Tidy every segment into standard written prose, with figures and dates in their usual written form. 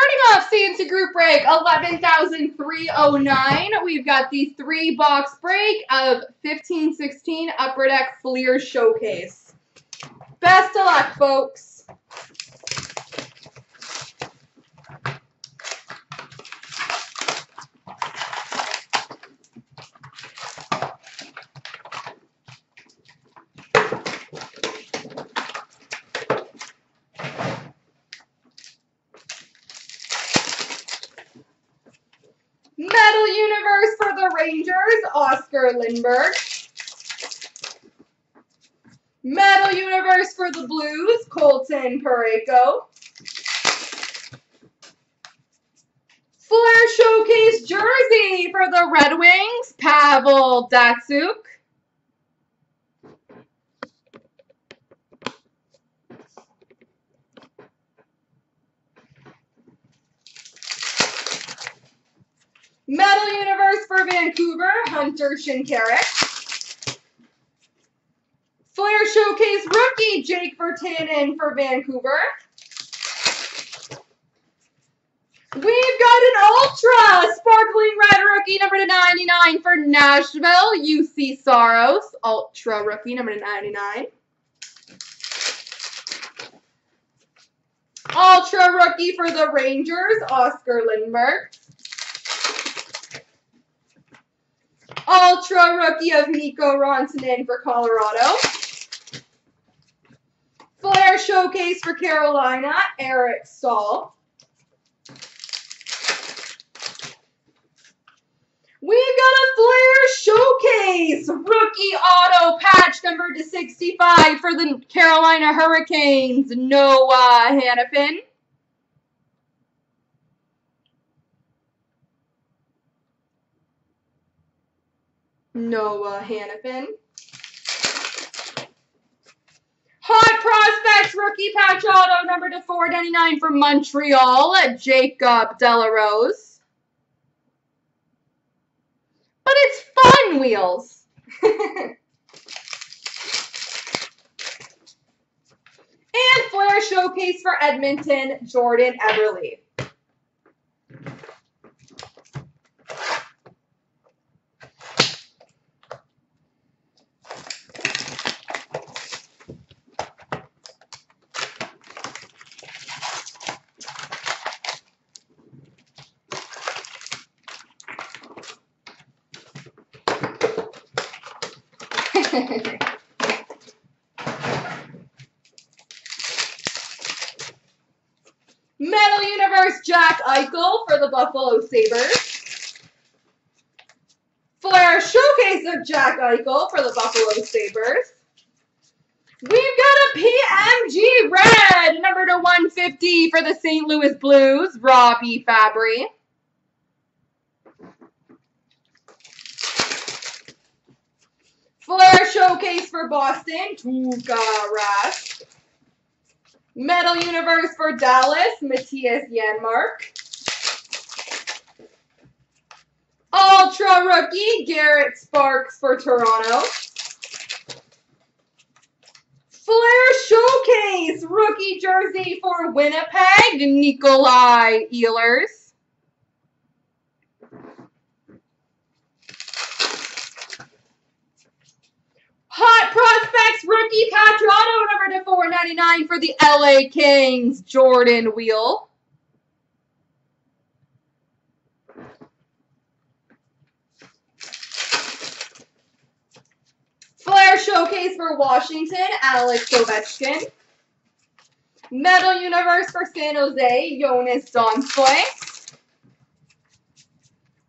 Starting off CNC Group Break 11,309, we've got the 3-box break of 15/16 Upper Deck Fleer Showcase. Best of luck, folks. Metal Universe for the Rangers, Oscar Lindberg. Metal Universe for the Blues, Colton Pareko. Fleer Showcase jersey for the Red Wings, Pavel Datsyuk. Metal Universe for Vancouver, Hunter Carrick. Fleer Showcase rookie, Jake Vertanen for Vancouver. We've got an Ultra Sparkling Red rookie, number /99 for Nashville, UC Soros. Ultra rookie, number /99. Ultra rookie for the Rangers, Oscar Lindberg. Ultra rookie of Nico Ronsonen for Colorado. Fleer Showcase for Carolina, Eric Staal. We've got a Fleer Showcase rookie auto patch number /65 for the Carolina Hurricanes, Noah Hanifin. Noah Hanifin. Hot Prospects rookie patch auto number /499 for Montreal, Jacob Delarose. But it's fun, Wheels. And Fleer Showcase for Edmonton, Jordan Everly. Metal Universe Jack Eichel for the Buffalo Sabres. Fleer Showcase of Jack Eichel for the Buffalo Sabres. We've got a PMG Red, number /150 for the St. Louis Blues, Robbie Fabry. Fleer Showcase for Boston, Tuukka Rask. Metal Universe for Dallas, Matthias Janmark. Ultra rookie, Garrett Sparks for Toronto. Fleer Showcase rookie jersey for Winnipeg, Nikolai Ehlers. Hot Prospects rookie patch auto number /499 for the LA Kings, Jordan Wheel. Fleer Showcase for Washington, Alex Ovechkin. Metal Universe for San Jose, Jonas Donfoy.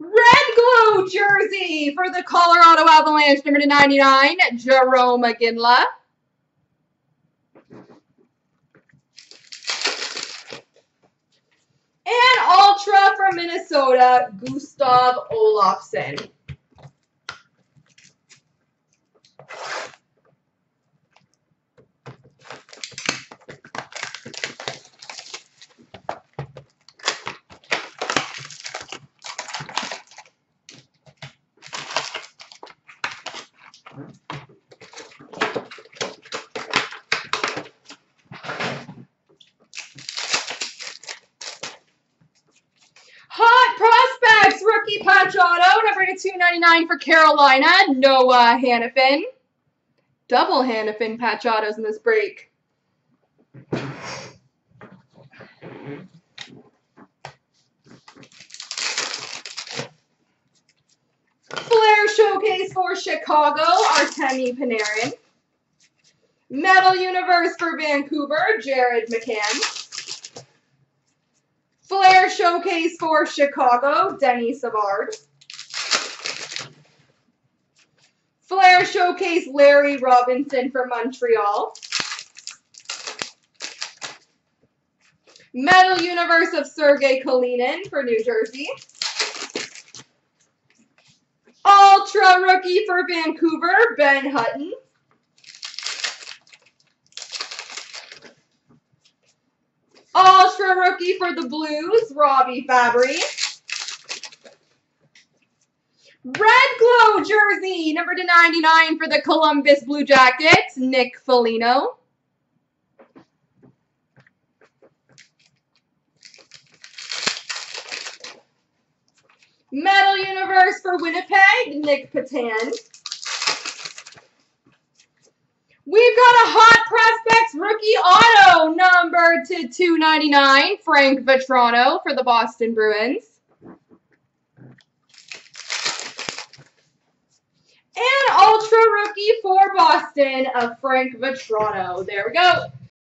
Red Glow jersey for the Colorado Avalanche, number /99, Jerome Iginla. And Ultra from Minnesota, Gustav Olofsson. Patch Auto, number to 299 for Carolina, Noah Hanifin. Double Hanifin Patch Autos in this break. Fleer Showcase for Chicago, Artemi Panarin. Metal Universe for Vancouver, Jared McCann. Fleer Showcase for Chicago, Denny Savard. Fleer Showcase Larry Robinson for Montreal. Metal Universe of Sergey Kalinin for New Jersey. Ultra Rookie for Vancouver, Ben Hutton. Ultra Rookie for the Blues, Robbie Fabry. Red Glow Jersey, number to 99 for the Columbus Blue Jackets, Nick Foligno. Metal Universe for Winnipeg, Nick Patan. We've got a Hot Prospects Rookie Auto, number to 299, Frank Vitrano for the Boston Bruins. And Ultra Rookie for Boston of Frank Vitrano. There we go.